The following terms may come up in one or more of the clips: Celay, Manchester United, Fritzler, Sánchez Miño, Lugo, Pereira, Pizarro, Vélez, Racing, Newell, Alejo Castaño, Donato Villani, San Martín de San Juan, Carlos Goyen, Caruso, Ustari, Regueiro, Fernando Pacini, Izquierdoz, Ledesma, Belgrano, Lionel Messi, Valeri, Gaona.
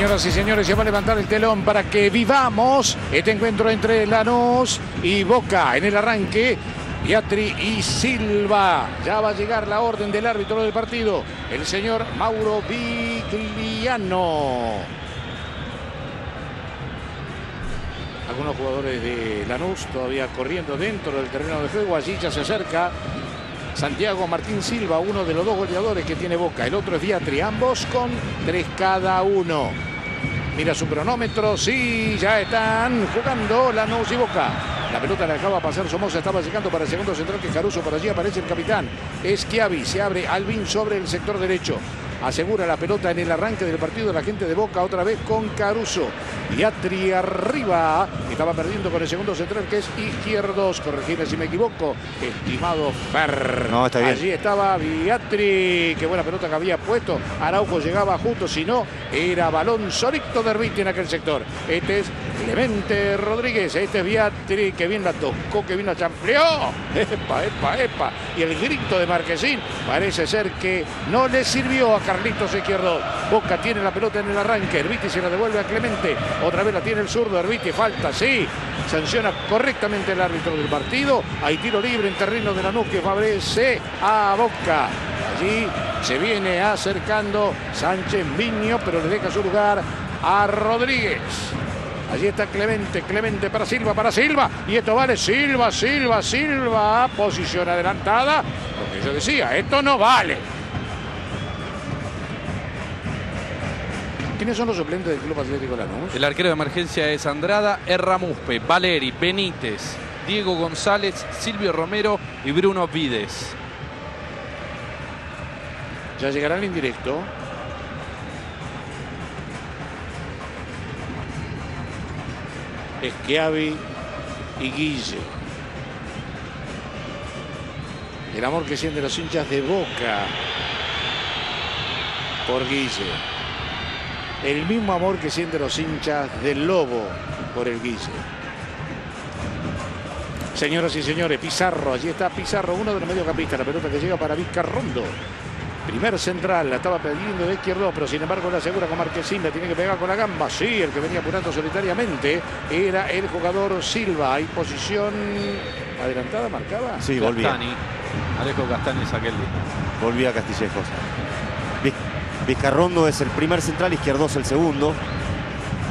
Señoras y señores, se va a levantar el telón para que vivamos este encuentro entre Lanús y Boca en el arranque. Viatri y Silva. Ya va a llegar la orden del árbitro del partido, el señor Mauro Vigliano. Algunos jugadores de Lanús todavía corriendo dentro del terreno de juego. Allí ya se acerca Santiago Martín Silva, uno de los dos goleadores que tiene Boca. El otro es Viatri, ambos con 3 cada uno. Mira su cronómetro. Sí, ya están jugando Lanús y Boca. La pelota la dejaba pasar Somoza, estaba llegando para el segundo central, que Caruso. Por allí aparece el capitán, Schiavi. Se abre Albín sobre el sector derecho. Asegura la pelota en el arranque del partido la gente de Boca, otra vez con Caruso. Viatri arriba, estaba perdiendo con el segundo central, que es Izquierdoz. Corregime si me equivoco, estimado Fer. No, está bien. Allí estaba Viatri. Qué buena pelota que había puesto. Araujo llegaba justo, si no, era balón solito de Erviti en aquel sector. Este es Clemente Rodríguez, este es Viatri. Que bien la tocó, que bien la champleó. Epa, epa, epa. Y el grito de Marquesín parece ser que no le sirvió a Carlitos Izquierdoz. Boca tiene la pelota en el arranque. Erviti se la devuelve a Clemente. Otra vez la tiene el zurdo Erviti. Falta, sí. Sanciona correctamente el árbitro del partido. Hay tiro libre en terreno de Lanús que favorece a Boca. Allí se viene acercando Sánchez Miño, pero le deja su lugar a Rodríguez. Allí está Clemente, Clemente para Silva, y esto vale, Silva, Silva, Silva, posición adelantada, lo que yo decía, esto no vale. ¿Quiénes son los suplentes del Club Atlético Lanús? El arquero de emergencia es Andrada, Erramuspe, Valeri, Benítez, Diego González, Silvio Romero y Bruno Vides. Ya llegarán en directo. Schiavi y Guille. El amor que sienten los hinchas de Boca por Guille. El mismo amor que sienten los hinchas del Lobo por el Guille. Señoras y señores, Pizarro. Allí está Pizarro, uno de los mediocampistas. La pelota que llega para Vizcarrondo. Primer central, la estaba perdiendo de Izquierdoz, pero sin embargo la asegura con Marquesín, la tiene que pegar con la gamba. Sí, el que venía apurando solitariamente era el jugador Silva. Hay posición adelantada, marcada. Sí, volvía. Alejo Castaño es aquel día. Volvía Castillejos. Vizcarrondo es el primer central, Izquierdoz el segundo.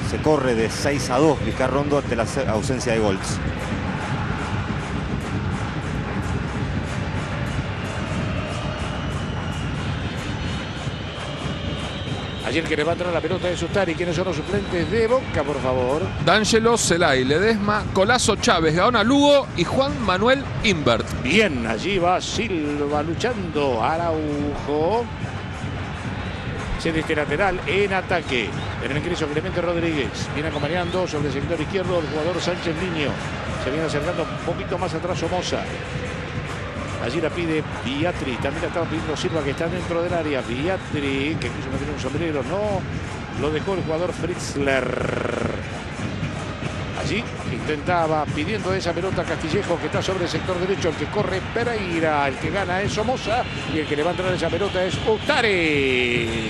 Se corre de 6-2 Vizcarrondo ante la ausencia de goles. Ayer que le va a traer la pelota de Sustari. ¿Quiénes son los suplentes de Boca, por favor? D'Angelo, Celay, Ledesma, Colazo, Chávez, Gaona, Lugo y Juan Manuel Imbert. Bien, allí va Silva luchando. Araujo. Cede este lateral en ataque. En el ingreso Clemente Rodríguez. Viene acompañando sobre el sector izquierdo el jugador Sánchez Miño. Se viene acercando un poquito más atrás Somoza. Allí la pide Viatri, también la estaba pidiendo Silva, que está dentro del área. Viatri, que quiso meter un sombrero, no, lo dejó el jugador Fritzler. Allí intentaba, pidiendo esa pelota Castillejo, que está sobre el sector derecho, el que corre es Pereira, el que gana es Somoza, y el que le va a entrar esa pelota es Ustari.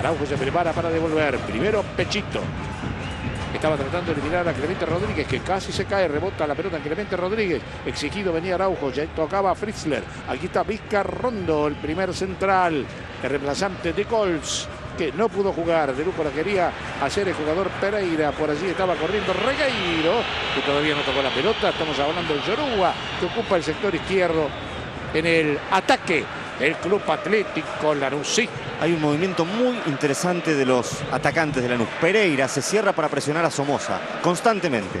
Araujo se prepara para devolver, primero Pechito. Estaba tratando de eliminar a Clemente Rodríguez, que casi se cae, rebota la pelota en Clemente Rodríguez. Exigido venía Araujo, ya tocaba a Fritzler. Aquí está Vizcarrondo, el primer central, el reemplazante de Colts, que no pudo jugar. De lujo la quería hacer el jugador Pereira. Por allí estaba corriendo Regueiro, que todavía no tocó la pelota. Estamos hablando del Yoruba, que ocupa el sector izquierdo en el ataque del Club Atlético Lanús. Hay un movimiento muy interesante de los atacantes de Lanús. Pereira se cierra para presionar a Somoza constantemente.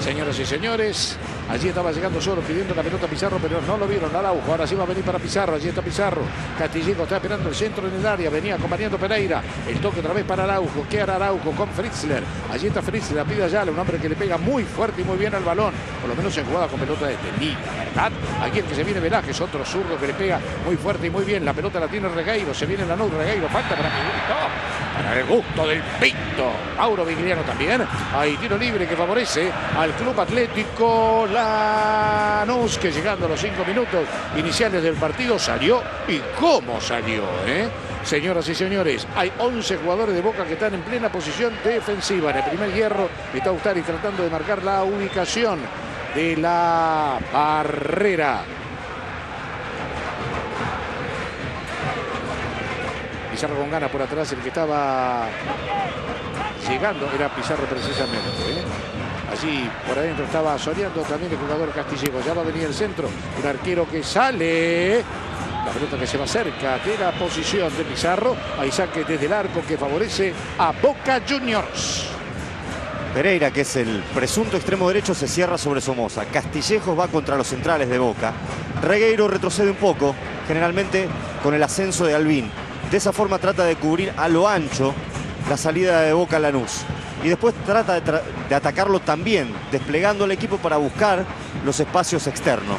Señoras y señores, allí estaba llegando solo pidiendo la pelota a Pizarro, pero no lo vieron. Araujo, ahora sí va a venir para Pizarro. Allí está Pizarro. Castillejo está esperando el centro en el área. Venía acompañando Pereira. El toque otra vez para Araujo. ¿Qué hará Araujo con Fritzler? Allí está Fritzler. La pide Ayala, un hombre que le pega muy fuerte y muy bien al balón. Por lo menos en jugada con pelota detenida, ¿verdad? Aquí el que se viene Velázquez, otro zurdo que le pega muy fuerte y muy bien. La pelota la tiene Regueiro. Se viene Lanús. Regueiro, falta para Pizarro. el gusto del Pinto. Mauro Vigliano también. Hay tiro libre que favorece al Club Atlético Lanús, que llegando a los 5 minutos iniciales del partido salió. ¿Y cómo salió, eh? Señoras y señores, hay 11 jugadores de Boca que están en plena posición defensiva. En el primer hierro está Ustari tratando de marcar la ubicación de la barrera. Pizarro con ganas por atrás, el que estaba llegando era Pizarro precisamente, ¿eh? Allí por adentro estaba soleando también el jugador Castillejos. Ya va a venir el centro, un arquero que sale. La pelota que se va cerca de la posición de Pizarro. Hay saque desde el arco que favorece a Boca Juniors. Pereira, que es el presunto extremo derecho, se cierra sobre Somoza. Castillejos va contra los centrales de Boca. Regueiro retrocede un poco, generalmente con el ascenso de Albín. De esa forma trata de cubrir a lo ancho la salida de Boca Lanús. Y después trata de atacarlo también, desplegando el equipo para buscar los espacios externos.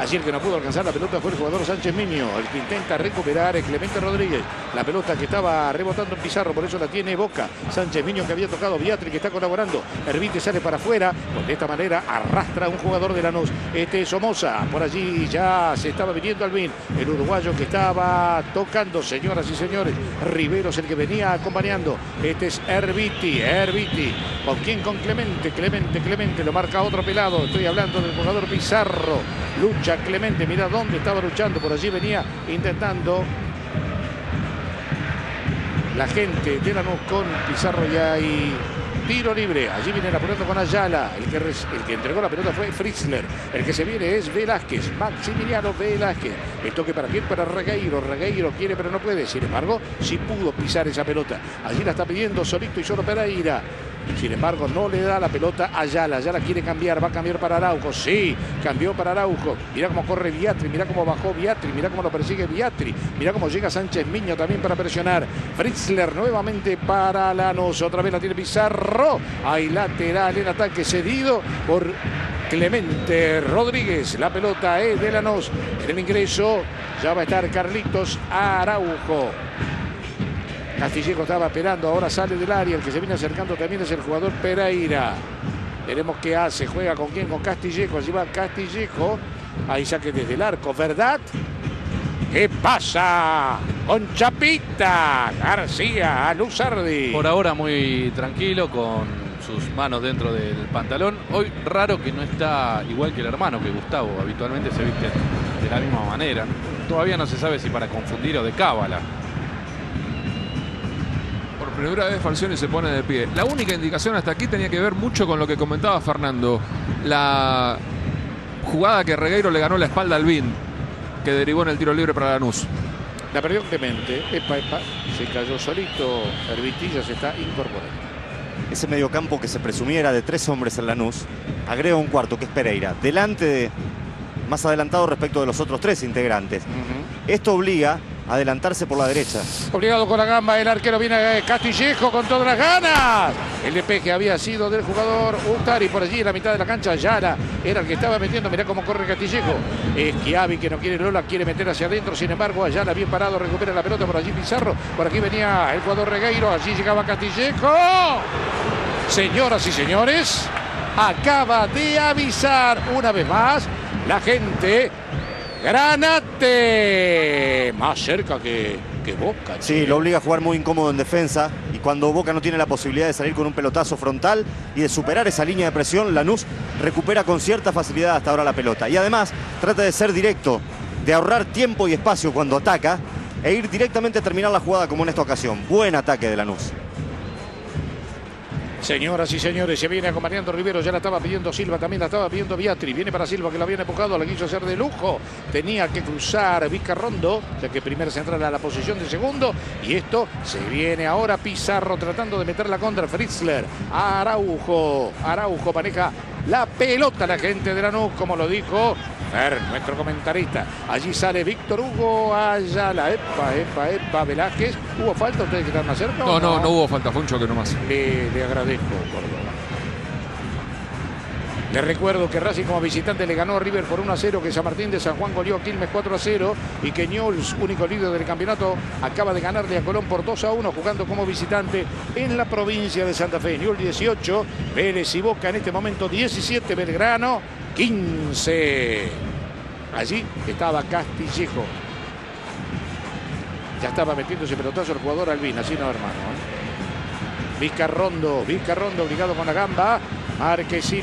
Allí el que no pudo alcanzar la pelota fue el jugador Sánchez Miño. El que intenta recuperar es Clemente Rodríguez. La pelota que estaba rebotando en Pizarro, por eso la tiene Boca. Sánchez Miño, que había tocado Viatri, que está colaborando. Erviti sale para afuera. Pues de esta manera arrastra a un jugador de Lanús. Este es Somoza. Por allí ya se estaba viniendo Albín. El uruguayo que estaba tocando, señoras y señores. Rivero es el que venía acompañando. Este es Erviti. Erviti. ¿Con quién? Con Clemente. Clemente, Clemente. Lo marca otro pelado. Estoy hablando del jugador Pizarro. Lucha Clemente, mira dónde estaba luchando, por allí venía intentando la gente de Lanús con Pizarro ya y tiro libre. Allí viene la pelota con Ayala, el que entregó la pelota fue Fritzler, el que se viene es Velázquez, Maximiliano Velázquez. El toque para quién, para Regueiro. Regueiro quiere pero no puede, sin embargo sí pudo pisar esa pelota. Allí la está pidiendo solito y solo Pereira. Sin embargo, no le da la pelota a Ayala. Ayala quiere cambiar, va a cambiar para Araujo. Sí, cambió para Araujo. Mirá cómo corre Viatri, mirá cómo bajó Viatri, mirá cómo lo persigue Viatri. Mirá cómo llega Sánchez Miño también para presionar. Fritzler nuevamente para Lanús. Otra vez la tiene Pizarro. Hay lateral en ataque cedido por Clemente Rodríguez. La pelota es de Lanús. En el ingreso ya va a estar Carlitos Araujo. Castillejo estaba esperando, ahora sale del área. El que se viene acercando también es el jugador Pereira. Veremos qué hace, juega con quién, con Castillejo. Allí va Castillejo, ahí saque desde el arco, ¿verdad? ¿Qué pasa con Chapita García Luzardi? Por ahora muy tranquilo, con sus manos dentro del pantalón. Hoy raro que no está igual que el hermano, que Gustavo, habitualmente se viste de la misma manera. Todavía no se sabe si para confundir o de cábala. Primera vez Falcioni se pone de pie. La única indicación hasta aquí tenía que ver mucho con lo que comentaba Fernando. La jugada que Regueiro le ganó la espalda al Albín, que derivó en el tiro libre para Lanús. La perdió Clemente. Epa, epa. Se cayó solito. Erviti se está incorporando. Ese mediocampo que se presumiera de 3 hombres en Lanús, agrega un cuarto que es Pereira. Delante de... más adelantado respecto de los otros 3 integrantes. Esto obliga... adelantarse por la derecha. Obligado con la gamba, el arquero viene Castillejo con todas las ganas. El despeje había sido del jugador Ustari. Por allí en la mitad de la cancha Ayala era el que estaba metiendo. Mirá cómo corre Castillejo. Schiavi, que no quiere Lola, quiere meter hacia adentro. Sin embargo, Ayala bien parado, recupera la pelota. Por allí Pizarro, por aquí venía el jugador Regueiro. Allí llegaba Castillejo. Señoras y señores, acaba de avisar una vez más la gente. Granate, más cerca que Boca. Sí, lo obliga a jugar muy incómodo en defensa, y cuando Boca no tiene la posibilidad de salir con un pelotazo frontal y de superar esa línea de presión, Lanús recupera con cierta facilidad hasta ahora la pelota. Y además trata de ser directo, de ahorrar tiempo y espacio cuando ataca e ir directamente a terminar la jugada como en esta ocasión. Buen ataque de Lanús. Señoras y señores, se viene acompañando Rivero, ya la estaba pidiendo Silva, también la estaba pidiendo Viatri. Viene para Silva, que la habían empujado, la quiso hacer de lujo. Tenía que cruzar Vizcarrondo, ya que primer central a la posición de segundo. Y esto se viene ahora Pizarro tratando de meterla contra Fritzler. Araujo, Araujo maneja la pelota, la gente de Lanús, como lo dijo nuestro comentarista. Allí sale Víctor Hugo Ayala. Epa, epa, epa, Velázquez. ¿Hubo falta? ¿Ustedes que están más cerca? No, no, no hubo falta, fue un choque nomás. Le agradezco, Córdoba. Les recuerdo que Racing como visitante le ganó a River por 1-0, que San Martín de San Juan goleó a Quilmes 4-0 y que Newell's, único líder del campeonato, acaba de ganarle a Colón por 2-1 jugando como visitante en la provincia de Santa Fe. Newell 18, Vélez y Boca en este momento 17, Belgrano 15. Allí estaba Castillejo. Ya estaba metiéndose pelotazo el jugador Albín, así no, hermano. Vizcarrondo obligado con la gamba. Marquesín,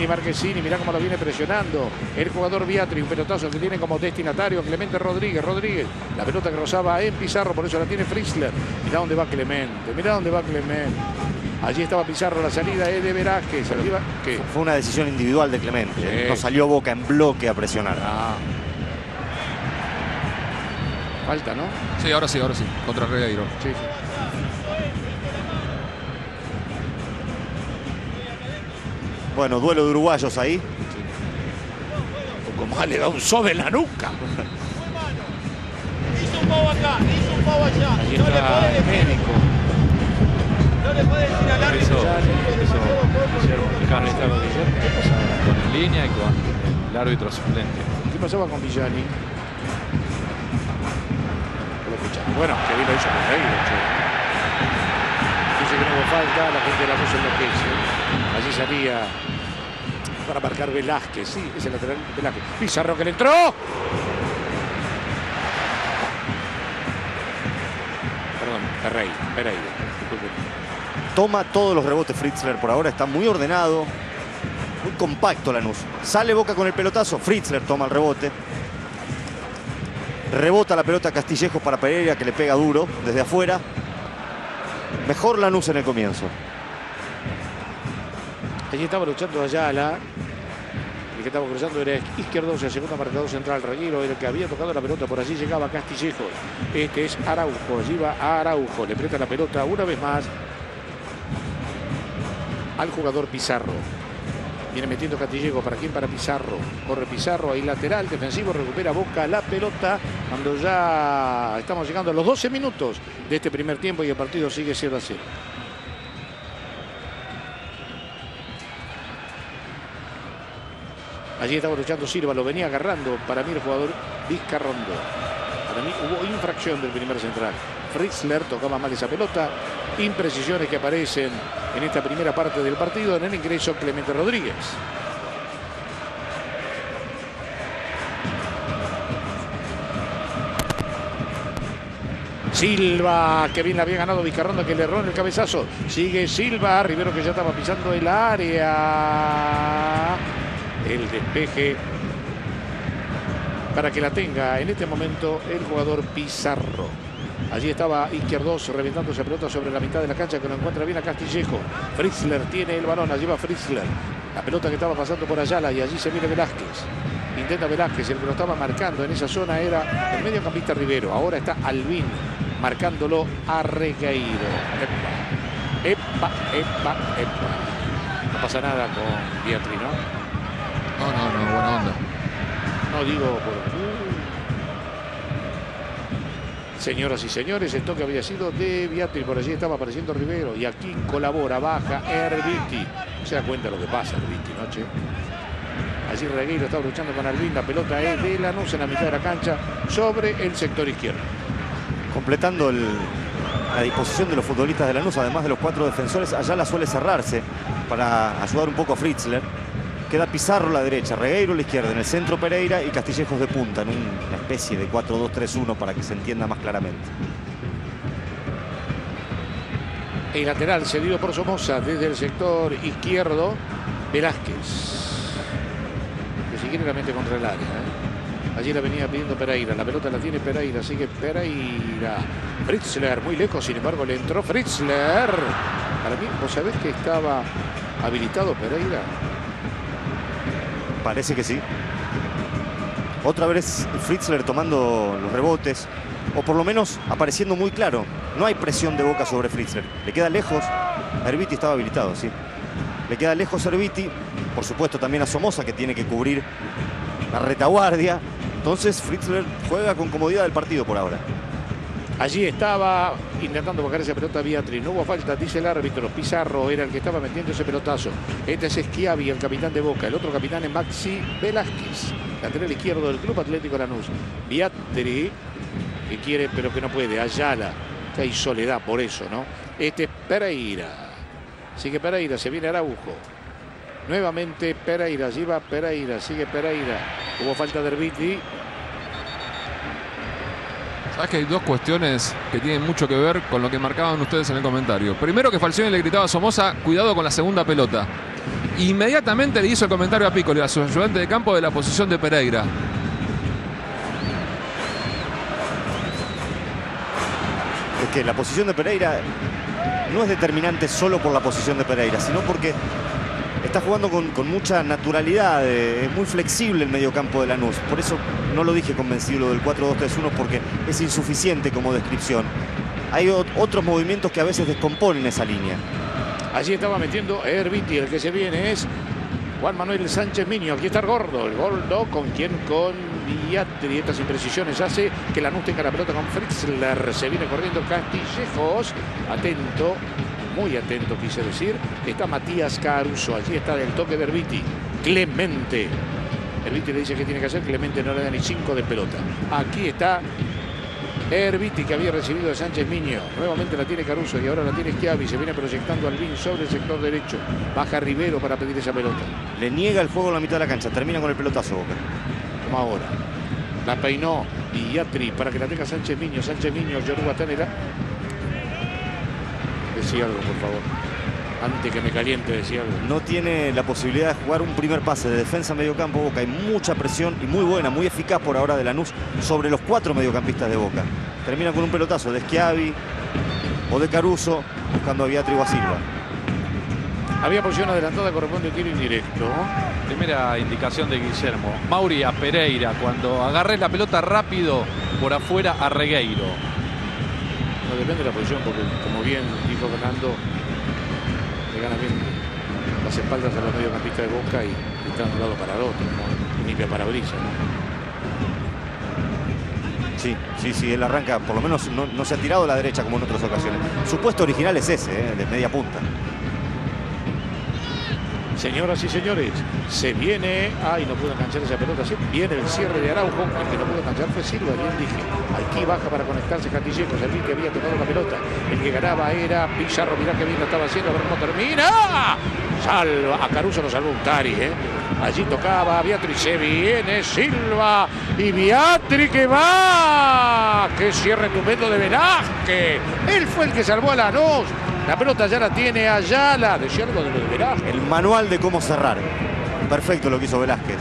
mirá cómo lo viene presionando el jugador Viatri, un pelotazo que tiene como destinatario Clemente Rodríguez, la pelota que rozaba en Pizarro, por eso la tiene Fritzler. Mirá dónde va Clemente, Allí estaba Pizarro, la salida es de Velázquez. Fue una decisión individual de Clemente, sí. No salió Boca en bloque a presionar. Falta, ¿no? Sí, ahora sí, contra Regueiro. Sí. Bueno, duelo de uruguayos ahí. Como le da un sobe en la nuca. Hizo un bobo acá, hizo un bobo allá. No le puede decir. Al árbitro. Con el línea y con el árbitro suplente. ¿Qué pasaba con Villani? No lo escuchamos. Bueno, que bien lo hizo con Regueiro. Dice que no hubo falta, la gente de la luz enloquece. Allí salía para marcar Velázquez, sí, es el lateral Velázquez. Pizarro que le entró. Perdón, Pereira. Disculpen. Toma todos los rebotes Fritzler por ahora, está muy ordenado, muy compacto Lanús. Sale Boca con el pelotazo, Fritzler toma el rebote. Rebota la pelota Castillejos para Pereira, que le pega duro desde afuera. Mejor Lanús en el comienzo. Allí estaba luchando Ayala. El que estaba cruzando era Izquierdoz, el segundo marcador central. Regueiro era el que había tocado la pelota. Por allí llegaba Castillejos. Este es Araujo. Allí va Araujo. Le presta la pelota una vez más al jugador Pizarro. Viene metiendo Castillejos. ¿Para quién? Para Pizarro. Corre Pizarro. Ahí lateral defensivo. Recupera Boca la pelota. Cuando ya estamos llegando a los 12 minutos de este primer tiempo y el partido sigue 0-0. Allí estaba luchando Silva. Lo venía agarrando. Para mí el jugador Vizcarrondo. Para mí hubo infracción del primer central. Fritzler tocaba mal esa pelota. Imprecisiones que aparecen en esta primera parte del partido en el ingreso Clemente Rodríguez. Silva, que bien la había ganado Vizcarrondo, que le erró en el cabezazo. Sigue Silva, Rivero que ya estaba pisando el área. El despeje para que la tenga en este momento el jugador Pizarro. Allí estaba Izquierdoz reventando esa pelota sobre la mitad de la cancha, que lo encuentra bien a Castillejo. Fritzler tiene el balón, allí va Fritzler. La pelota que estaba pasando por Ayala y allí se viene Velázquez. Intenta Velázquez, el que lo estaba marcando en esa zona era el mediocampista Rivero. Ahora está Albín marcándolo a Regueiro. Epa. No pasa nada con Viatri, ¿no? No, buena onda. No digo por... Señoras y señores, el toque había sido de Viatri, por allí estaba apareciendo Rivero y aquí colabora, baja Erviti. Se da cuenta de lo que pasa Erviti, noche. Allí Regueiro estaba luchando con Albín, la pelota es de Lanús en la mitad de la cancha sobre el sector izquierdo. Completando la disposición de los futbolistas de Lanús, además de los cuatro defensores, Ayala suele cerrarse para ayudar un poco a Fritzler. Queda Pizarro a la derecha, Regueiro a la izquierda, en el centro Pereira y Castillejos de punta, en una especie de 4-2-3-1 para que se entienda más claramente. El lateral cedido por Somoza desde el sector izquierdo, Velázquez. Que si quiere la mete contra el área. Allí la venía pidiendo Pereira, la pelota la tiene Pereira, sigue Pereira. Fritzler, muy lejos, sin embargo le entró Fritzler. Para mí, ¿vos sabés que estaba habilitado Pereira? Parece que sí. Otra vez Fritzler tomando los rebotes, o por lo menos apareciendo muy claro. No hay presión de Boca sobre Fritzler. Le queda lejos. Erviti estaba habilitado, sí. Le queda lejos Erviti. Por supuesto también a Somoza, que tiene que cubrir la retaguardia. Entonces Fritzler juega con comodidad del partido por ahora. Allí estaba intentando bajar esa pelota Viatri. No hubo falta, dice el árbitro. Pizarro era el que estaba metiendo ese pelotazo. Este es Schiavi, el capitán de Boca. El otro capitán es Maxi Velázquez, lateral izquierdo del Club Atlético Lanús. Viatri, que quiere pero que no puede. Ayala, que hay soledad por eso, ¿no? Este es Pereira. Sigue Pereira, se viene Araujo. Nuevamente Pereira, allí va Pereira, sigue Pereira. Hubo falta de Erviti. Sabes que hay dos cuestiones que tienen mucho que ver con lo que marcaban ustedes en el comentario. Primero, que Falcioni le gritaba a Somoza, cuidado con la segunda pelota. Inmediatamente le hizo el comentario a Piccoli, a su ayudante de campo, de la posición de Pereira. Es que la posición de Pereira no es determinante solo por la posición de Pereira, sino porque está jugando con mucha naturalidad, es muy flexible el mediocampo de Lanús. Por eso no lo dije convencido lo del 4-2-3-1, porque es insuficiente como descripción. Hay otros movimientos que a veces descomponen esa línea. Allí estaba metiendo Erviti, el que se viene es Juan Manuel Sánchez Miño. Aquí está el Gordo, ¿con quién? Con Viatri. Estas imprecisiones hace que Lanús tenga la pelota con Fritzler. Se viene corriendo Castillejos, atento. Muy atento, quise decir. Está Matías Caruso. Allí está el toque de Erviti. Clemente. Erviti le dice qué tiene que hacer. Clemente no le da ni 5 de pelota. Aquí está Erviti, que había recibido de Sánchez Miño. Nuevamente la tiene Caruso y ahora la tiene Schiavi. Se viene proyectando Albín sobre el sector derecho. Baja Rivero para pedir esa pelota. Le niega el juego en la mitad de la cancha. Termina con el pelotazo Boca. Como ahora. La peinó Viatri para que la tenga Sánchez Miño. Sánchez Miño, Yoruba Tanera. Decía algo, por favor. Antes que me caliente, decía algo. No tiene la posibilidad de jugar un primer pase de defensa a mediocampo Boca. Hay mucha presión y muy buena, muy eficaz por ahora de Lanús sobre los 4 mediocampistas de Boca. Termina con un pelotazo de Schiavi o de Caruso, buscando a Viatri o a Silva. Había posición adelantada, corresponde un tiro indirecto. Primera indicación de Guillermo. Mauri a Pereira, cuando agarres la pelota rápido por afuera a Regueiro. No depende de la posición, porque como bien dijo Fernando, le gana bien las espaldas a los mediocampistas de Boca y está de un lado para el otro, ¿no? Limpia para brisa, ¿no? Sí, él arranca, por lo menos no se ha tirado a la derecha como en otras ocasiones. Su puesto original es ese, de media punta. Señoras y señores, se viene... Ay, no pudo enganchar esa pelota. Se viene el cierre de Araujo. El que no pudo enganchar fue Silva, bien dije. Aquí baja para conectarse Castillejos. El que había tocado la pelota. El que ganaba era Pizarro. Mirá que bien lo estaba haciendo. A ver cómo termina. Salva. A Caruso lo salvó un Tari, Allí tocaba a Viatri. Se viene Silva. Y Viatri que va. ¡Qué cierre estupendo de Velázquez! Él fue el que salvó a Lanús. La pelota ya la tiene Ayala, de cierto, de lo de Velázquez. El manual de cómo cerrar. Perfecto lo que hizo Velázquez.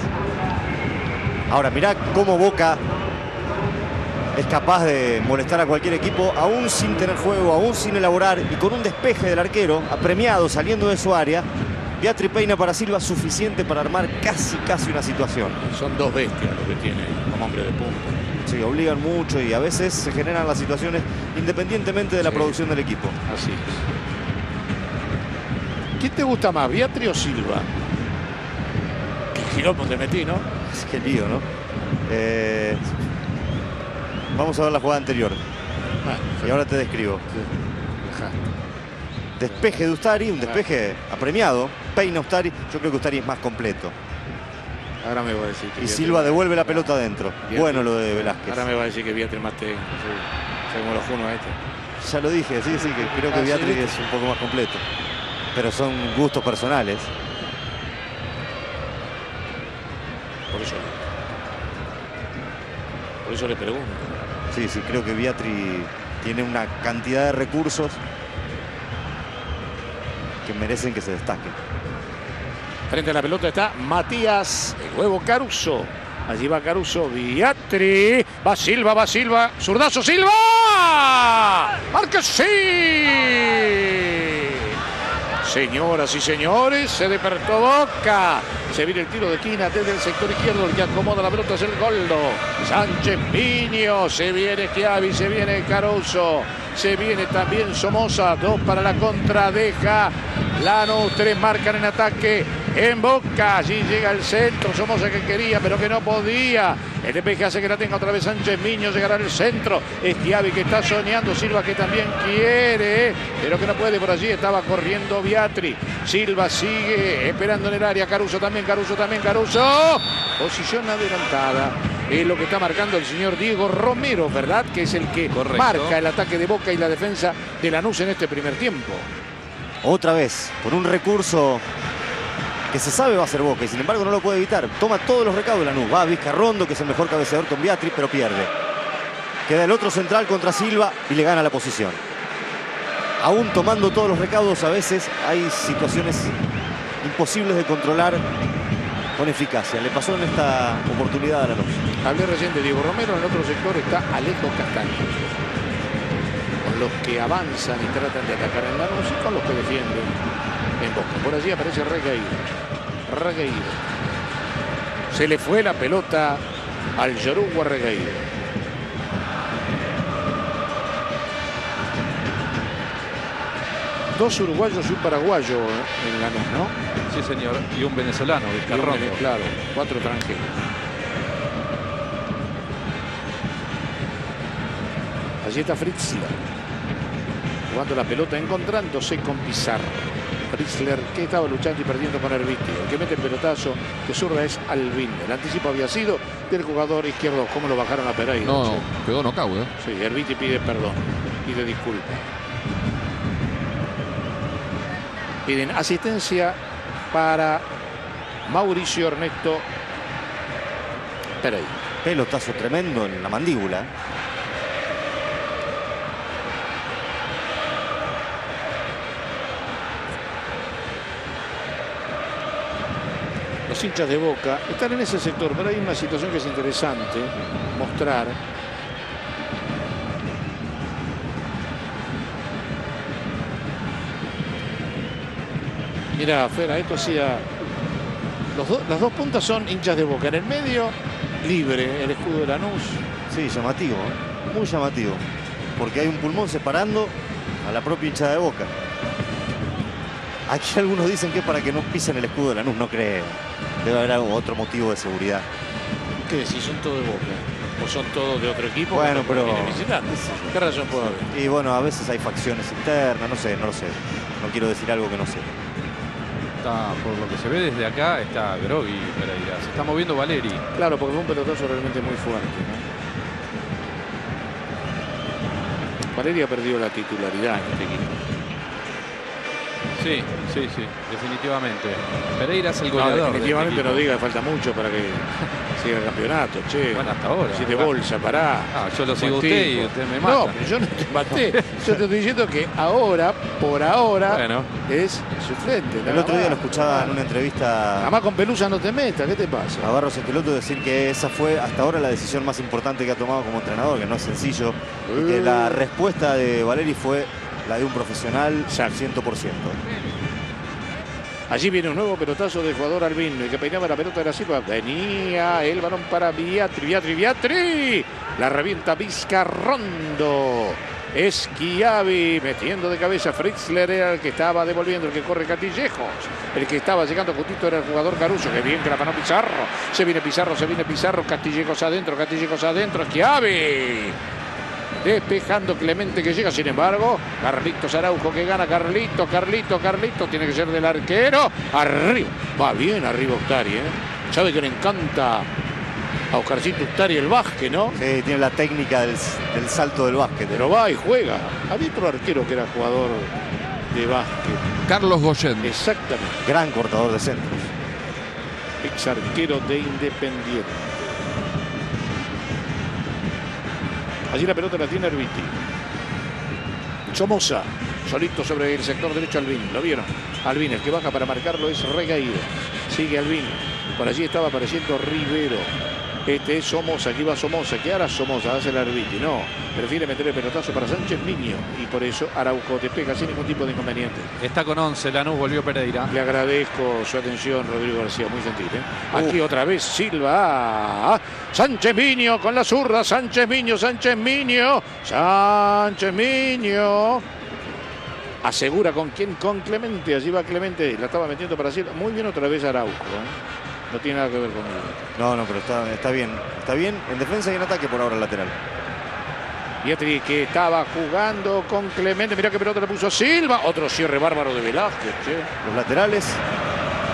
Ahora mirá cómo Boca es capaz de molestar a cualquier equipo, aún sin tener juego, aún sin elaborar, y con un despeje del arquero, apremiado, saliendo de su área. Viatri peina para Silva, suficiente para armar casi una situación. Son dos bestias los que tiene como hombre de punta. Sí, obligan mucho y a veces se generan las situaciones independientemente de la producción del equipo. Así es. ¿Quién te gusta más, Viatri o Silva? Qué quilombo te metí, ¿no? Es que lío, ¿no? Vamos a ver la jugada anterior. Y ahora te describo. Despeje de Ustari, un despeje apremiado. Peina Ustari. Yo creo que Ustari es más completo. Ahora me va a decir que... Y Silva devuelve la pelota adentro. Bueno, lo de Velázquez. Ahora me va a decir que Viatri más técnico. Sí. Como los unos este. Ya lo dije, sí, que creo que Viatri es un poco más completo. Pero son gustos personales. Por eso le pregunto. Sí, creo que Viatri tiene una cantidad de recursos que merecen que se destaquen. Frente a la pelota está Matías, el huevo Caruso. Allí va Caruso, Viatri. Va Silva. ¡Zurdazo, Silva! ¡Marquesín! Señoras y señores, se despertó Boca. Se viene el tiro de esquina desde el sector izquierdo. El que acomoda la pelota es el Goldo. Sánchez Miño. Se viene Schiavi, se viene Caruso. Se viene también Somoza. 2 para la contra. Deja Lanús. 3 marcan en ataque. En Boca, allí llega el centro, Somoza que quería pero que no podía, El despeje hace que la tenga otra vez Sánchez Miño. Llegará al centro. Schiavi que está soñando. Silva que también quiere, pero que no puede por allí. Estaba corriendo Viatri. Silva sigue esperando en el área. Caruso también, Caruso también, Caruso. Posición adelantada. Es lo que está marcando el señor Diego Romero, ¿verdad? Que es el que correcto marca el ataque de Boca y la defensa de Lanús en este primer tiempo. Otra vez, por un recurso que se sabe va a ser Boca y sin embargo no lo puede evitar. Toma todos los recaudos Lanús. Va a Vizcarrondo, que es el mejor cabeceador con Viatri, pero pierde. Queda el otro central contra Silva y le gana la posición. Aún tomando todos los recaudos, a veces hay situaciones imposibles de controlar con eficacia. Le pasó en esta oportunidad a Lanús. Hablé recién de Diego Romero, en el otro sector está Alejo Castaño. Con los que avanzan y tratan de atacar en Lanús y con los que defienden en Boca. Por allí aparece Regueiro. Regueiro. Se le fue la pelota al Yoruba Regueiro. Dos uruguayos y un paraguayo en Lanús, ¿no? Sí, señor. Y un venezolano, Vizcarrondo. Claro, cuatro extranjeros. Allí está Fritzler. Jugando la pelota, encontrándose con Pizarro. Fritzler que estaba luchando y perdiendo con Erviti. El que mete el pelotazo que zurda es Albín. El anticipo había sido del jugador izquierdo. ¿Cómo lo bajaron a Pereira? No, pegó nocaut, ¿eh? Sí, Erviti pide perdón. Pide disculpas. Piden asistencia para Mauricio Ernesto Pereira. Pelotazo tremendo en la mandíbula. Los hinchas de Boca están en ese sector, pero hay una situación que es interesante mostrar. Mirá, Fera, esto hacía... Las dos puntas son hinchas de Boca. En el medio, libre, el escudo de Lanús. Sí, llamativo, ¿eh? Muy llamativo. Porque hay un pulmón separando a la propia hinchada de Boca. Aquí algunos dicen que es para que no pisen el escudo de Lanús. No creo. Debe haber algo, otro motivo de seguridad. ¿Qué decís? ¿Son todos de Boca? ¿O son todos de otro equipo? Bueno, que pero... ¿Qué razón puede haber? Y bueno, a veces hay facciones internas. No sé, no lo sé. No quiero decir algo que no sé. Está, por lo que se ve desde acá, está Grovi Pereira. Se está moviendo Valeri. Claro, porque fue un pelotazo realmente muy fuerte, ¿no? Valeri ha perdido la titularidad en este equipo. Sí, sí, sí, definitivamente. Pereira es el goleador. No, definitivamente no diga, falta mucho para que siga el campeonato, che. Bueno, hasta ahora. Si te bolsa, pará. Ah, yo lo sigo a usted y usted me mata. No, pero yo no te maté. Yo te estoy diciendo que ahora, por ahora, bueno, es suplente. El otro día lo escuchaba en una entrevista. Además con Pelusa no te metas, ¿qué te pasa? A Barros Esqueloto decir que esa fue hasta ahora la decisión más importante que ha tomado como entrenador, que no es sencillo. Y que la respuesta de Valeri fue la de un profesional al 100%. Allí viene un nuevo pelotazo de jugador Albín. El que peinaba la pelota de la Silva. Venía el balón para Viatri. Viatri, Viatri. La revienta Vizcarrondo. Schiavi metiendo de cabeza. Fritzler era el que estaba devolviendo, el que corre Castillejos. El que estaba llegando justito era el jugador Caruso. Que bien que la panó Pizarro. Se viene Pizarro, se viene Pizarro. Castillejos adentro, Castillejos adentro. Schiavi. Despejando Clemente que llega, sin embargo, Carlitos Araujo que gana, Carlitos, tiene que ser del arquero, arriba, va bien arriba Ustari, ¿eh? Sabe que le encanta a Oscarcito Ustari el básquet, ¿no? Sí, tiene la técnica del salto del básquet. Pero va y juega. Había otro arquero que era jugador de básquet. Carlos Goyen. Exactamente. Gran cortador de centros. Ex arquero de Independiente. Allí la pelota la tiene Erviti. Somoza, solito sobre el sector derecho Albín. ¿Lo vieron? Albín, el que baja para marcarlo es Regueiro. Sigue Albín. Por allí estaba apareciendo Rivero. Este es Somoza, aquí va Somoza. ¿Qué hará Somoza? Hace el Erviti. No, prefiere meter el pelotazo para Sánchez Miño. Y por eso Araujo despega sin ningún tipo de inconveniente. Está con 11, Lanús, volvió Pereira. Le agradezco su atención, Rodrigo García, muy gentil, ¿eh? Aquí otra vez Silva. Sánchez Miño con la zurda. Sánchez Miño. Asegura con quién, con Clemente. Allí va Clemente, la estaba metiendo para Silva. Muy bien otra vez Araujo, ¿eh? No tiene nada que ver con él. No, no, pero está bien. Está bien en defensa y en ataque por ahora el lateral. Viatri, que estaba jugando con Clemente. Mirá qué pelota le puso Silva. Otro cierre bárbaro de Velázquez. ¿Sí? Los laterales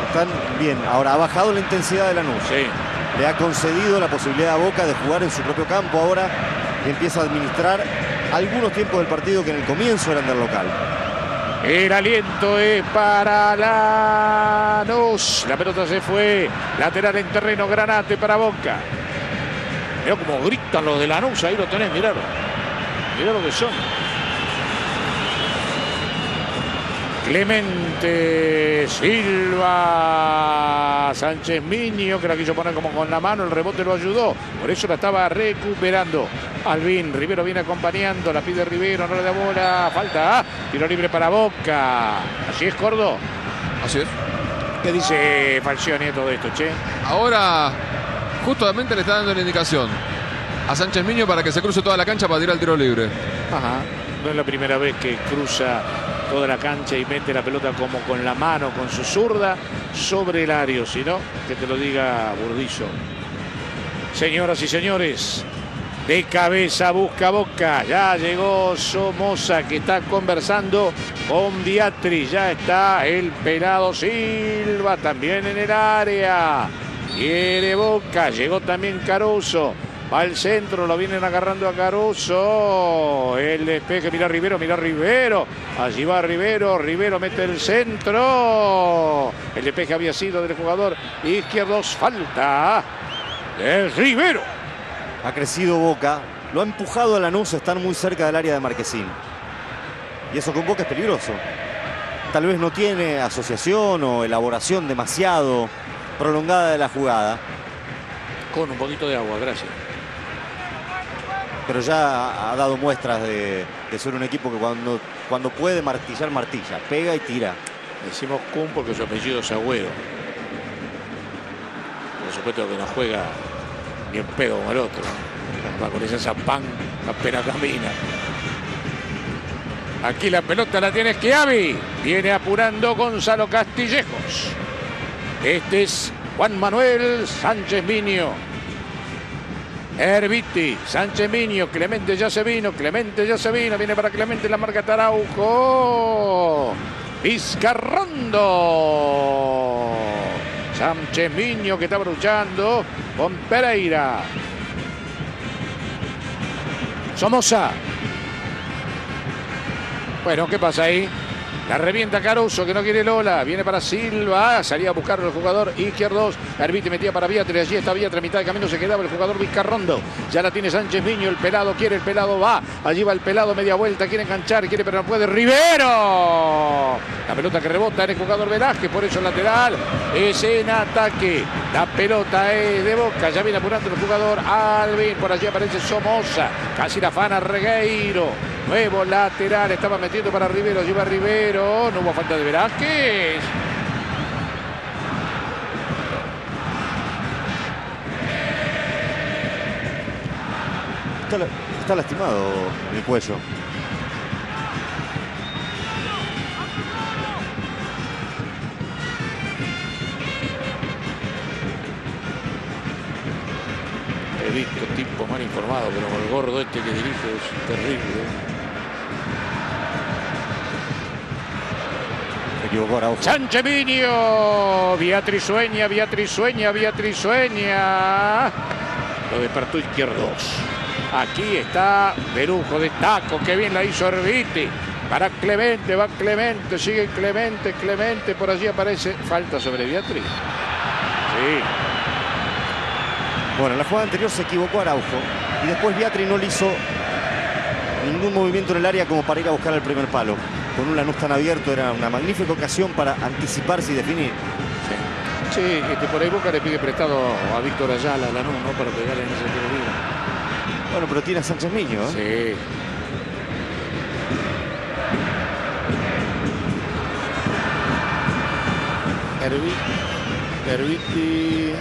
están bien. Ahora ha bajado la intensidad de Lanús. Sí. Le ha concedido la posibilidad a Boca de jugar en su propio campo ahora. Y empieza a administrar algunos tiempos del partido que en el comienzo eran del local. El aliento es para Lanús. La pelota se fue. Lateral en terreno. Granate para Boca. Mirá como gritan los de Lanús. Ahí lo tenés. Miralo. Mirá lo que son. Clemente Silva. Sánchez Miño, que la quiso poner como con la mano. El rebote lo ayudó. Por eso la estaba recuperando. Albín. Rivero viene acompañando. La pide Rivero. No le da bola. Falta. Tiro libre para Boca. ¿Así es, Cordo? Así es. ¿Qué dice Falcioni de todo esto, che? Ahora justamente le está dando la indicación a Sánchez Miño para que se cruce toda la cancha para tirar el tiro libre. Ajá. No es la primera vez que cruza toda la cancha y mete la pelota como con la mano, con su zurda, sobre el área, si no, que te lo diga Burdizo. Señoras y señores, de cabeza busca Boca. Ya llegó Somoza, que está conversando con Viatri. Ya está el pelado Silva también en el área. Quiere Boca, llegó también Caruso. Va al centro, lo vienen agarrando a Caruso. El despeje, mirá Rivero. Allí va Rivero, mete el centro. El despeje había sido del jugador Izquierdoz. Falta de Rivero. Ha crecido Boca, lo ha empujado a Lanús, están muy cerca del área de Marquesín. Y eso con Boca es peligroso. Tal vez no tiene asociación o elaboración demasiado prolongada de la jugada. Con un poquito de agua, gracias. Pero ya ha dado muestras de ser un equipo que cuando puede martillar, martilla. Pega y tira. Decimos Kun porque su apellido es Agüero. Por supuesto que no juega ni en pedo como el otro. Va con ese zapán, apenas camina. Aquí la pelota la tiene Schiavi. Viene apurando Gonzalo Castillejos. Este es Juan Manuel Sánchez Miño. Erviti, Sánchez Miño, Clemente ya se vino, viene para Clemente, la marca Araujo. Vizcarrondo. Sánchez Miño, que está luchando con Pereira. Somoza. Bueno, ¿qué pasa ahí? La revienta Caruso, que no quiere Lola. Viene para Silva. Salía a buscarlo el jugador Izquierdoz. Erviti metía para Viatri. Allí está Viatri. A mitad de camino se quedaba el jugador Vizcarrondo. Ya la tiene Sánchez Miño. El pelado quiere. El pelado va. Allí va el pelado. Media vuelta. Quiere enganchar. Quiere, pero no puede. ¡Rivero! La pelota que rebota en el jugador Velázquez. Por eso el lateral es en ataque. La pelota es de Boca. Ya viene apurando el jugador Albín. Por allí aparece Somoza. Casi la afana Regueiro. Nuevo lateral, estaba metiendo para Rivero, lleva Rivero, no hubo falta de Velázquez. Está lastimado el cuello. He visto tipos mal informados, pero con el gordo este que dirige es terrible. Sánchez Miño. Viatri sueña. Lo despertó Izquierdoz. Aquí está Berujo de taco. Qué bien la hizo Erviti. Para Clemente, va Clemente. Sigue Clemente. Por allí aparece. Falta sobre Viatri. Sí. Bueno, en la jugada anterior se equivocó Araujo. Y después Viatri no le hizo ningún movimiento en el área como para ir a buscar el primer palo. Con un Lanús tan abierto era una magnífica ocasión para anticiparse y definir. Sí, por ahí Boca le pide prestado a Víctor Ayala, a Lanús, ¿no? Para pegar en ese tiro libre. Bueno, pero tiene a Sánchez Miño, ¿eh? Sí. Erviti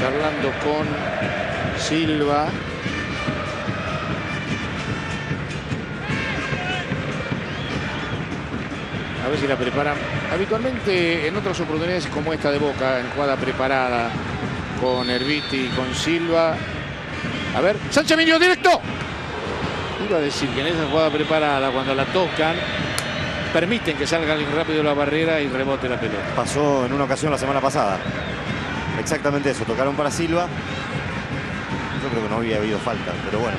charlando con Silva. A A ver si la preparan. Habitualmente en otras oportunidades como esta de Boca, en jugada preparada con Erviti, con Silva. A ver, Sánchez Miño directo. Iba a decir que en esa jugada preparada, cuando la tocan, permiten que salga rápido la barrera y rebote la pelota. Pasó en una ocasión la semana pasada. Exactamente eso, tocaron para Silva. Yo creo que no había habido falta, pero bueno.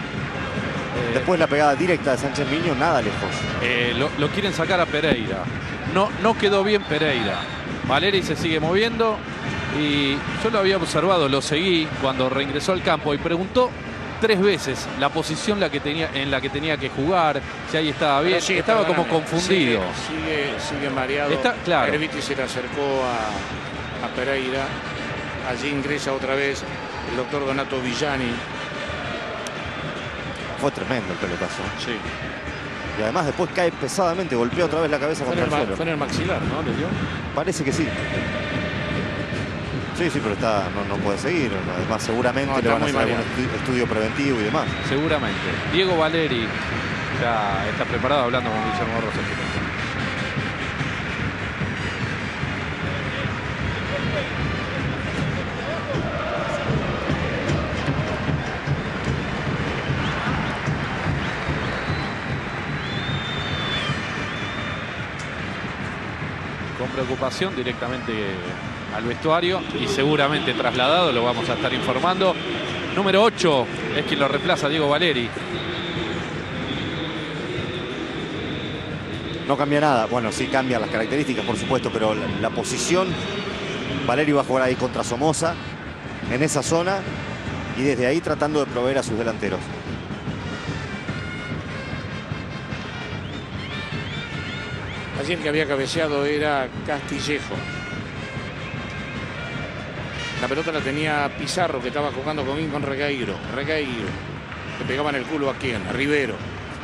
Después la pegada directa de Sánchez Miño, nada lejos. Lo quieren sacar a Pereira. No quedó bien Pereira. Valeri se sigue moviendo. Y yo lo había observado, lo seguí cuando reingresó al campo y preguntó 3 veces la posición en la que tenía que jugar, si ahí estaba bien. Sí, estaba como confundido. Sigue mareado. Claro. Erviti se le acercó a Pereira. Allí ingresa otra vez el doctor Donato Villani. Fue tremendo el pelotazo. Sí. Y además después cae pesadamente, golpea otra vez la cabeza contra el suelo. Fue en el maxilar, ¿no? ¿Le dio? Parece que sí. Sí, pero está, no puede seguir. Además, seguramente le van a hacer algún estudio preventivo y demás. Seguramente. Diego Valeri ya está preparado hablando con Guillermo Rosa. Con preocupación directamente al vestuario y seguramente trasladado, lo vamos a estar informando. Número 8 es quien lo reemplaza, Diego Valeri. No cambia nada, bueno, sí cambian las características, por supuesto, pero la posición. Valeri va a jugar ahí contra Somoza, en esa zona, y desde ahí tratando de proveer a sus delanteros. Allí el que había cabeceado era Castillejo. La pelota la tenía Pizarro, que estaba jugando con Regueiro. Regueiro. Le pegaban el culo a quién. A Rivero.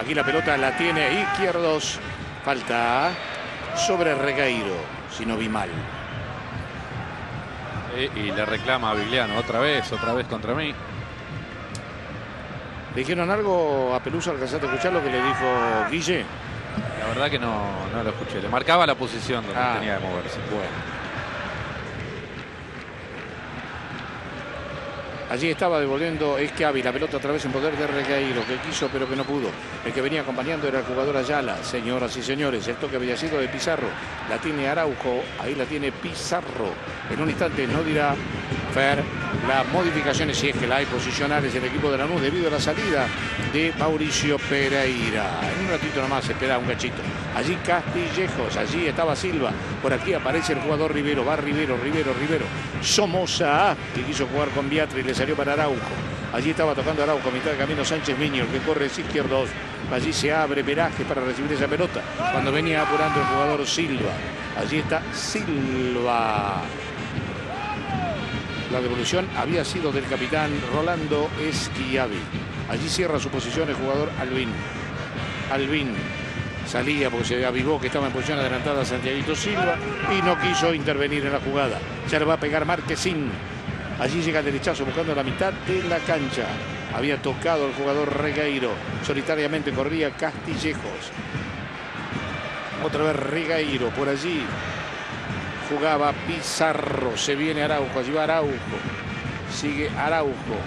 Aquí la pelota la tiene Izquierdoz. Falta sobre Regueiro, si no vi mal. Y le reclama a Vigliano. Otra vez contra mí. ¿Le dijeron algo a Peluso? ¿Alcanzaste a escuchar lo que le dijo Guille? La verdad que no lo escuché. Le marcaba la posición donde tenía que moverse. Bueno. Allí estaba devolviendo Schiavi, la pelota otra vez en poder de Regueiro, que quiso pero que no pudo. El que venía acompañando era el jugador Ayala. Señoras y señores, el toque había sido de Pizarro. La tiene Araujo, ahí la tiene Pizarro. En un instante no dirá Fer las modificaciones, si es que la hay posicionales en el equipo de Lanús, debido a la salida de Mauricio Pereira. En un ratito nomás, espera un cachito. Allí Castillejos, allí estaba Silva. Por aquí aparece el jugador Rivero, va Rivero. Somoza, que quiso jugar con Viatri, le salió para Araujo. Allí estaba tocando Araujo, mitad de camino Sánchez Miño, que corre es Izquierdoz. Allí se abre Velázquez para recibir esa pelota. Cuando venía apurando el jugador Silva. Allí está Silva. La devolución había sido del capitán Rolando Schiavi. Allí cierra su posición el jugador Albín. Albín salía porque se avivó que estaba en posición adelantada Santiaguito Silva y no quiso intervenir en la jugada. Ya le va a pegar Marquesín. Allí llega el derechazo buscando la mitad de la cancha. Había tocado el jugador Regueiro. Solitariamente corría Castillejos. Otra vez Regueiro por allí. Jugaba Pizarro. Se viene Araujo. Allí va Araujo. Sigue Araujo.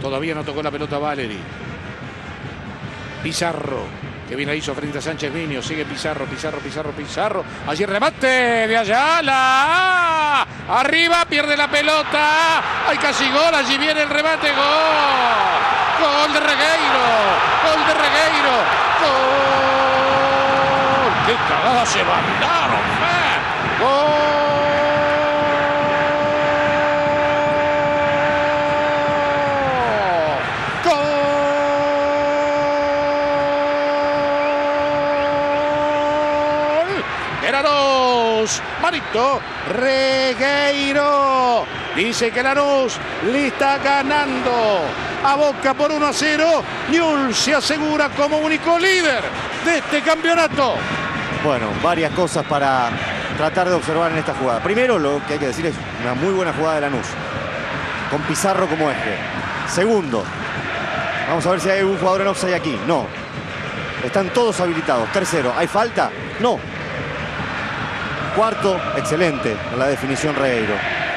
Todavía no tocó la pelota Valeri. Pizarro, que bien la hizo frente a Sánchez Miño. Sigue Pizarro. Allí remate de Ayala. Arriba, pierde la pelota. Hay casi gol. Allí viene el remate. Gol. Gol de Regueiro. Gol. ¡Qué cagada se mandaron! ¡Gol! Era 2, Marito Regueiro. Dice que Lanús le está ganando a Boca por 1-0. Newell se asegura como único líder de este campeonato. Bueno, varias cosas para tratar de observar en esta jugada. Primero, lo que hay que decir es una muy buena jugada de Lanús, con Pizarro como eje. Segundo, vamos a ver si hay algún jugador en offside aquí. No. Están todos habilitados. Tercero, ¿hay falta? No. Cuarto, excelente en la definición Regueiro.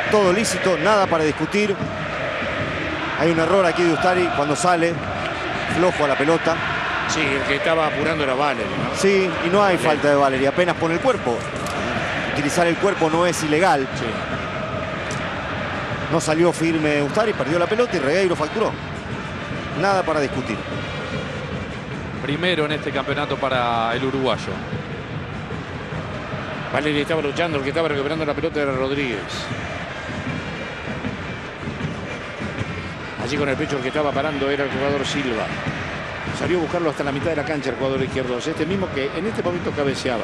Todo lícito, nada para discutir. Hay un error aquí de Ustari cuando sale. Flojo a la pelota. Sí, el que estaba apurando era Valeri, ¿no? Sí, y no hay falta de Valeri. Apenas pone el cuerpo. Utilizar el cuerpo no es ilegal. Sí. No salió firme Ustari, perdió la pelota y Regueiro facturó. Nada para discutir. Primero en este campeonato para el uruguayo. Valeri estaba luchando, el que estaba recuperando la pelota era Rodríguez. Allí con el pecho el que estaba parando era el jugador Silva. Salió a buscarlo hasta la mitad de la cancha el jugador Izquierdoz. Este mismo que en este momento cabeceaba.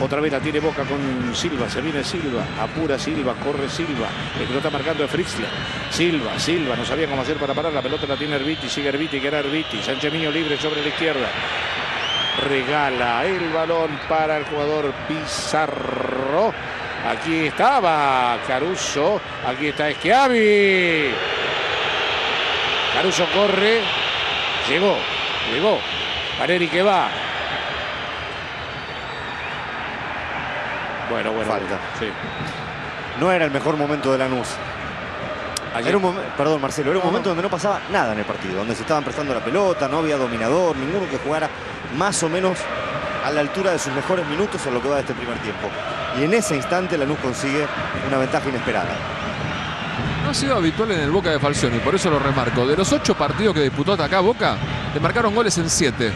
Otra vez la tiene Boca con Silva, se viene Silva, apura Silva, corre Silva, el que lo está marcando es Fritzler. Silva, Silva, no sabía cómo hacer para parar, la pelota la tiene Erviti, sigue Erviti, que era Erviti, Sánchez Miño libre sobre la izquierda. Regala el balón para el jugador Pizarro. Aquí estaba Caruso, aquí está Schiavi. Caruso corre, llegó, Valeri que va. Bueno. Falta. Sí. No era el mejor momento de Lanús. Ayer. Perdón, Marcelo, era un momento donde no pasaba nada en el partido, donde se estaban prestando la pelota, no había dominador, ninguno que jugara más o menos a la altura de sus mejores minutos en lo que va de este primer tiempo. Y en ese instante Lanús consigue una ventaja inesperada. No ha sido habitual en el Boca de Falcioni, por eso lo remarco. De los 8 partidos que disputó hasta acá Boca, le marcaron goles en 7.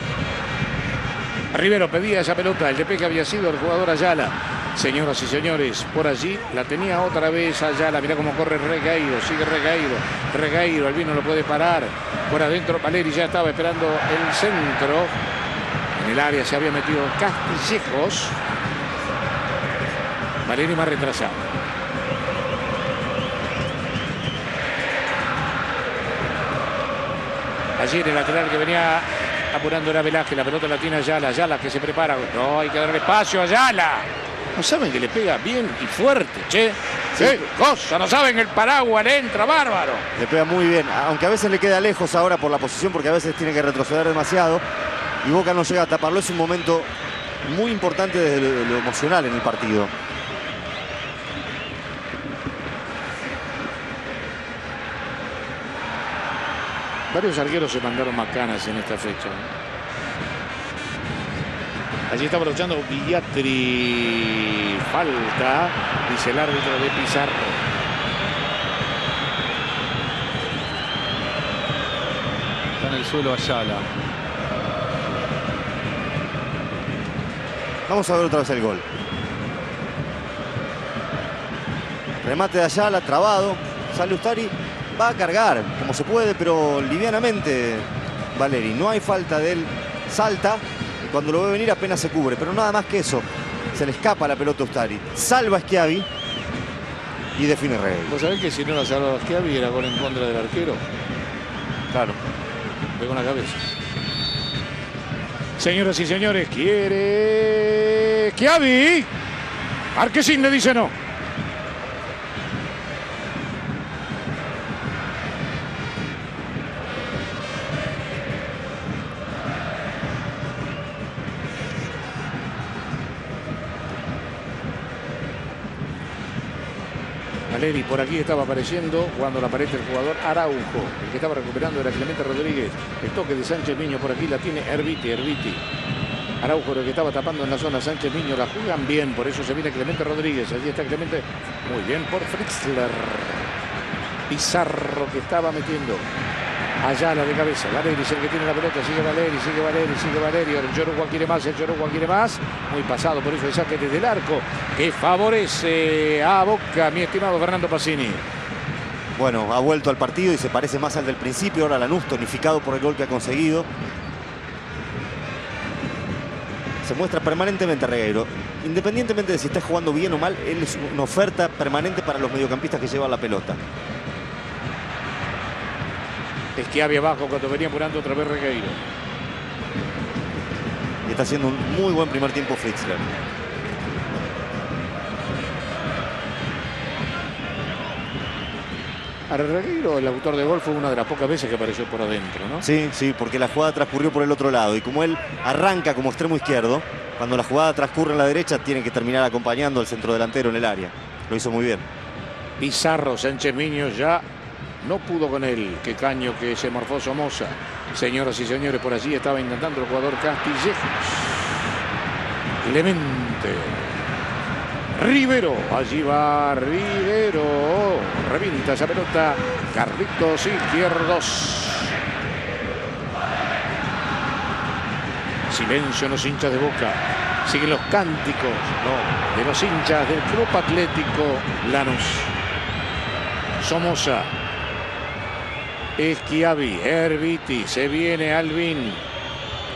Rivero pedía esa pelota, el DP que había sido el jugador Ayala. Señoras y señores, por allí la tenía otra vez Ayala. Mirá cómo corre Regueiro, sigue Regueiro, Albín no lo puede parar. Por adentro Valeri ya estaba esperando el centro. En el área se había metido Castillejos. Valeri más retrasado. Allí en el lateral que venía apurando era Velázquez, la pelota la tiene Ayala que se prepara. No, hay que darle espacio a Ayala. No saben que le pega bien y fuerte, che. Sí. ¿Qué cosa? No saben, el paraguas le entra bárbaro. Le pega muy bien, aunque a veces le queda lejos ahora por la posición, porque a veces tiene que retroceder demasiado. Y Boca no llega a taparlo. Es un momento muy importante desde lo emocional en el partido. Varios arqueros se mandaron macanas en esta fecha. Allí estaba luchando Viatri. Falta, dice el árbitro, de Pizarro. Está en el suelo Ayala. Vamos a ver otra vez el gol. Remate de Ayala, trabado. Sale Ustari, va a cargar como se puede, pero livianamente Valeri. No hay falta de él. Salta. Cuando lo ve venir apenas se cubre, pero nada más que eso. Se le escapa la pelota a Ustari. Salva Schiavi y define Regueiro. ¿Vos sabés que si no la salva Schiavi era gol en contra del arquero? Claro. Pegó una cabeza. Señoras y señores, quiere Schiavi. Marquesín le dice no. Valeri, por aquí estaba apareciendo cuando la aparece el jugador Araujo. El que estaba recuperando era Clemente Rodríguez. El toque de Sánchez Miño, por aquí la tiene Erviti. Araujo, el que estaba tapando en la zona, Sánchez Miño. La juegan bien, por eso se viene Clemente Rodríguez. Allí está Clemente, muy bien por Fritzler. Pizarro que estaba metiendo Ayala de cabeza. Valeri es el que tiene la pelota, sigue Valeri. El Yoruba quiere más, muy pasado, por eso el saque desde el arco que favorece a Boca, mi estimado Fernando Pacini. Bueno, ha vuelto al partido y se parece más al del principio. Ahora Lanús, tonificado por el gol que ha conseguido, se muestra permanentemente Regueiro. Independientemente de si está jugando bien o mal, él es una oferta permanente para los mediocampistas que llevan la pelota. Schiavi abajo cuando venía apurando otra vez Regueiro. Y está haciendo un muy buen primer tiempo Fritzler. A Regueiro, el autor de gol, fue una de las pocas veces que apareció por adentro, ¿no? Sí, sí, porque la jugada transcurrió por el otro lado. Y como él arranca como extremo izquierdo, cuando la jugada transcurre en la derecha, tiene que terminar acompañando al centrodelantero en el área. Lo hizo muy bien. Pizarro, Sánchez Miño ya no pudo con él. Qué caño que se morfó Somoza. Señoras y señores, por allí estaba intentando el jugador Castillejos. Clemente. Rivero, allí va Rivero, revienta esa pelota, Carlitos Izquierdoz. Silencio en los hinchas de Boca, siguen los cánticos de los hinchas del Club Atlético Lanús. Somoza, Schiavi, Erviti, se viene Albín,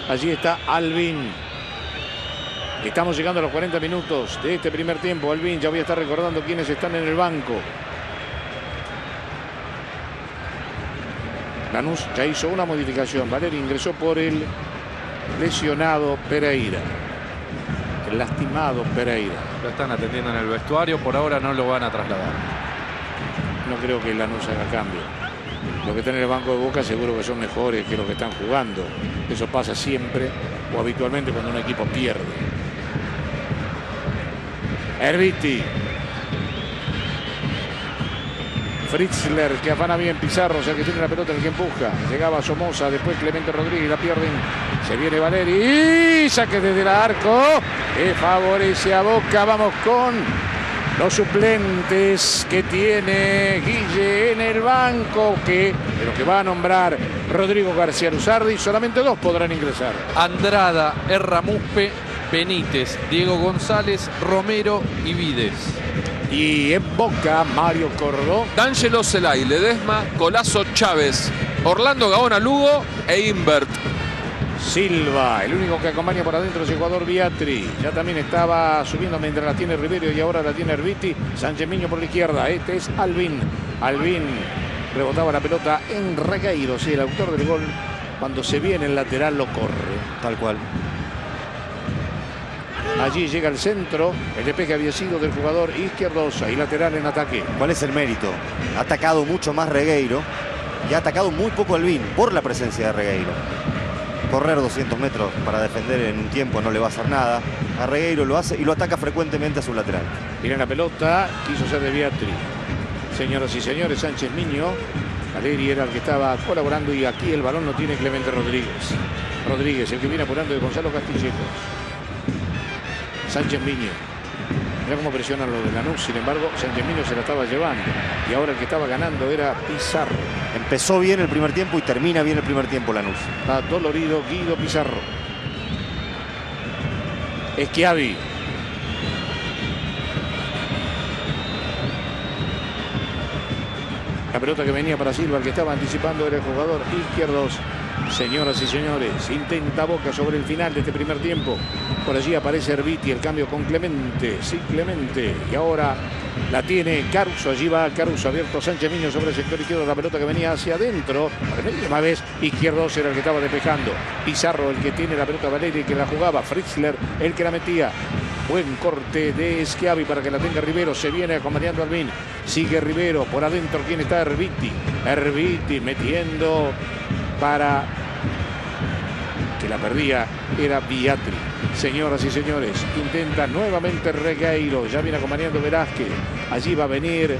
allí está Albín. Estamos llegando a los 40 minutos de este primer tiempo. Albín, ya voy a estar recordando quiénes están en el banco. Lanús ya hizo una modificación. Valeri ingresó por el lesionado Pereira. El lastimado Pereira. Lo están atendiendo en el vestuario. Por ahora no lo van a trasladar. No creo que Lanús haga cambio. Los que están en el banco de Boca seguro que son mejores que los que están jugando. Eso pasa siempre o habitualmente cuando un equipo pierde. Erviti, Fritzler, que afana bien. Pizarro, o sea, que tiene la pelota, el que empuja. Llegaba Somoza, después Clemente Rodríguez, la pierden. Se viene Valeri y saque desde el arco que favorece a Boca. Vamos con los suplentes que tiene Guille en el banco, que de lo que va a nombrar Rodrigo García Luzardi, solamente dos podrán ingresar: Andrada, Erramuspe, Benítez, Diego González, Romero y Vides. Y en Boca, Mario Cordó, D'Angelo Celay, Ledesma, Colazo Chávez, Orlando Gaona Lugo e Imbert. Silva, el único que acompaña por adentro es el jugador Viatri. Ya también estaba subiendo mientras la tiene Rivero y ahora la tiene Erviti. Sánchez Miño por la izquierda, este es Albín. Albín rebotaba la pelota en Regueiro, sí, el autor del gol. Cuando se viene el lateral lo corre. Tal cual. Allí llega el centro, el despeje había sido del jugador Izquierdoz y lateral en ataque. ¿Cuál es el mérito? Ha atacado mucho más Regueiro y ha atacado muy poco Albín por la presencia de Regueiro. Correr 200 metros para defender en un tiempo no le va a hacer nada. A Regueiro lo hace y lo ataca frecuentemente a su lateral. Tiene la pelota, quiso ser de Viatri. Señoras y señores, Sánchez Miño. Valeri era el que estaba colaborando y aquí el balón lo tiene Clemente Rodríguez. Rodríguez, el que viene apurando de Gonzalo Castillejos. Sánchez Miño. Mirá cómo presionan los de Lanús. Sin embargo, Sánchez Miño se la estaba llevando. Y ahora el que estaba ganando era Pizarro. Empezó bien el primer tiempo y termina bien el primer tiempo Lanús. Está dolorido Guido Pizarro. Schiavi. La pelota que venía para Silva, el que estaba anticipando era el jugador Izquierdoz. Señoras y señores, intenta Boca sobre el final de este primer tiempo. Por allí aparece Erviti, el cambio con Clemente. Sí, Clemente. Y ahora la tiene Caruso. Allí va Caruso, abierto Sánchez Miño sobre el sector izquierdo. La pelota que venía hacia adentro. Por la misma vez, Izquierdoz era el que estaba despejando. Pizarro, el que tiene la pelota, Valeri, que la jugaba. Fritzler, el que la metía. Buen corte de Schiavi para que la tenga Rivero. Se viene acompañando Albín. Sigue Rivero. Por adentro, ¿quién está? Erviti. Erviti metiendo para que la perdía era Viatri. Señoras y señores, intenta nuevamente Regueiro, ya viene acompañando Velázquez, allí va a venir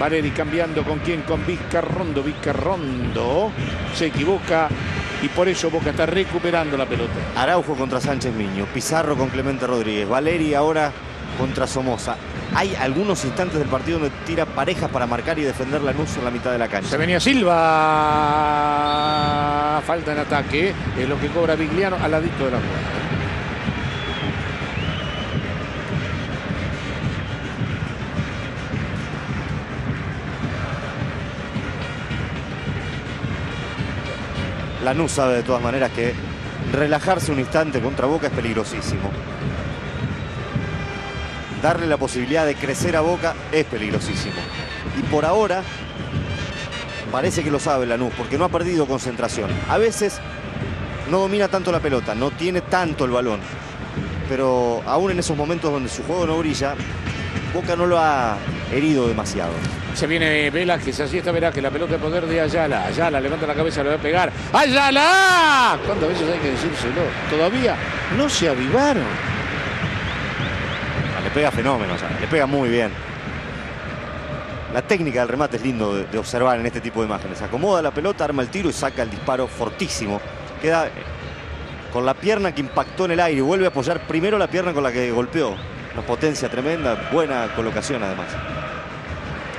Valeri cambiando con quién, con Vizcarrondo. Vizcarrondo se equivoca y por eso Boca está recuperando la pelota. Araujo contra Sánchez Miño, Pizarro con Clemente Rodríguez, Valeri ahora contra Somoza. Hay algunos instantes del partido donde tira parejas para marcar y defender Lanús en la mitad de la cancha. Se venía Silva. Falta en ataque. Es lo que cobra Vigliano al ladito de la puerta. Lanús sabe de todas maneras que relajarse un instante contra Boca es peligrosísimo. Darle la posibilidad de crecer a Boca es peligrosísimo. Y por ahora parece que lo sabe Lanús, porque no ha perdido concentración. A veces no domina tanto la pelota, no tiene tanto el balón. Pero aún en esos momentos donde su juego no brilla, Boca no lo ha herido demasiado. Se viene Velázquez, así está Velázquez, la pelota de poder de Ayala. Ayala levanta la cabeza, le va a pegar. ¡Ayala! ¿Cuántas veces hay que decírselo? Todavía no se avivaron. Le pega fenómeno, Ayala, le pega muy bien. La técnica del remate es lindo de observar en este tipo de imágenes. Acomoda la pelota, arma el tiro y saca el disparo fortísimo. Queda con la pierna que impactó en el aire. Vuelve a apoyar primero la pierna con la que golpeó. Una potencia tremenda, buena colocación además.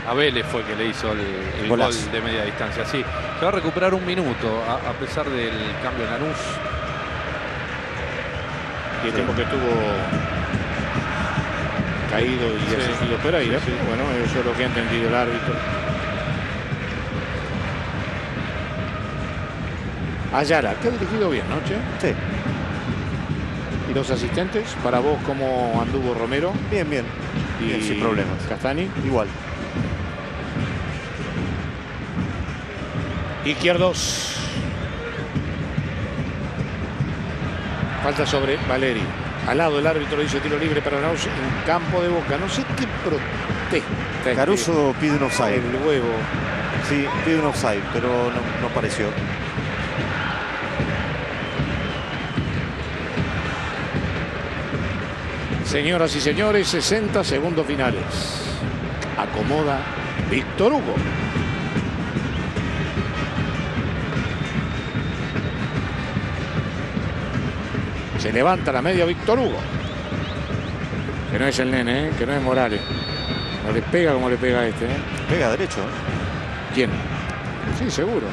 A Vélez fue que le hizo el gol de media distancia. Sí, se va a recuperar un minuto a pesar del cambio en Lanús. Y el tiempo que tuvo caído y asistido Pereira. Sí, sí. Bueno, eso es lo que ha entendido el árbitro. Ayala, que ha dirigido bien, ¿no, Che? Sí. ¿Y los asistentes? Para vos, ¿cómo anduvo Romero? Bien, bien. Y bien, sin problemas. ¿Castañi? Igual. Izquierdoz. Falta sobre Valeri. Al lado del árbitro dice tiro libre para Araujo en campo de Boca. No sé qué protesta. Caruso pide un offside. El huevo. Sí, pide un offside, pero no apareció. Señoras y señores, 60 segundos finales. Acomoda Víctor Hugo. Se levanta la media Víctor Hugo. Que no es el nene, ¿eh? Que no es Morales. No le pega como le pega a este. Pega derecho. ¿Quién? Sí, seguro.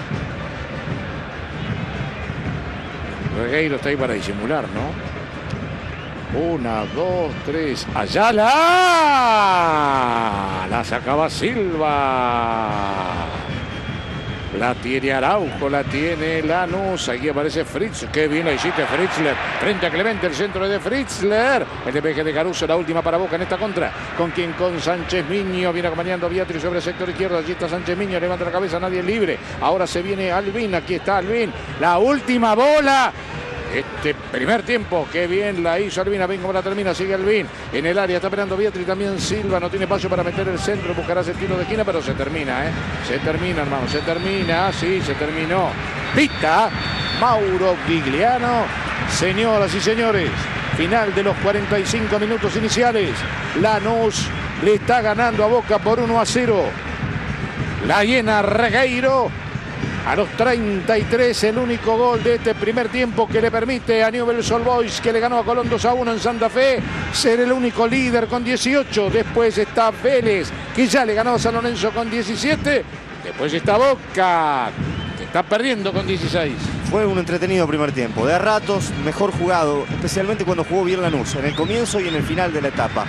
Regueiro está ahí para disimular, ¿no? Una, dos, tres. ¡Ayala! La sacaba Silva. La tiene Araujo, la tiene Lanús. Aquí aparece Fritz. Qué bien lo hiciste, Fritzler. Frente a Clemente, el centro de Fritzler. El despeje de Caruso, la última para Boca en esta contra. ¿Con quién? Con Sánchez Miño. Viene acompañando a Viatri sobre el sector izquierdo. Allí está Sánchez Miño. Levanta la cabeza, nadie libre. Ahora se viene Albín. Aquí está Albín. La última bola. Este primer tiempo, qué bien la hizo Albín. Ven cómo la termina, sigue Albín. En el área está esperando Viatri, también Silva. No tiene espacio para meter el centro, buscará el tiro de esquina, pero se termina, ¿eh? Se termina, hermano, se termina. Sí, se terminó. Pita Mauro Vigliano. Señoras y señores, final de los 45 minutos iniciales. Lanús le está ganando a Boca por 1-0. La llena Regueiro. A los 33, el único gol de este primer tiempo que le permite a Newell Solboys, que le ganó a Colón 2-1 en Santa Fe, ser el único líder con 18. Después está Vélez, que ya le ganó a San Lorenzo con 17. Después está Boca, que está perdiendo con 16. Fue un entretenido primer tiempo. De a ratos, mejor jugado, especialmente cuando jugó bien Lanús, en el comienzo y en el final de la etapa.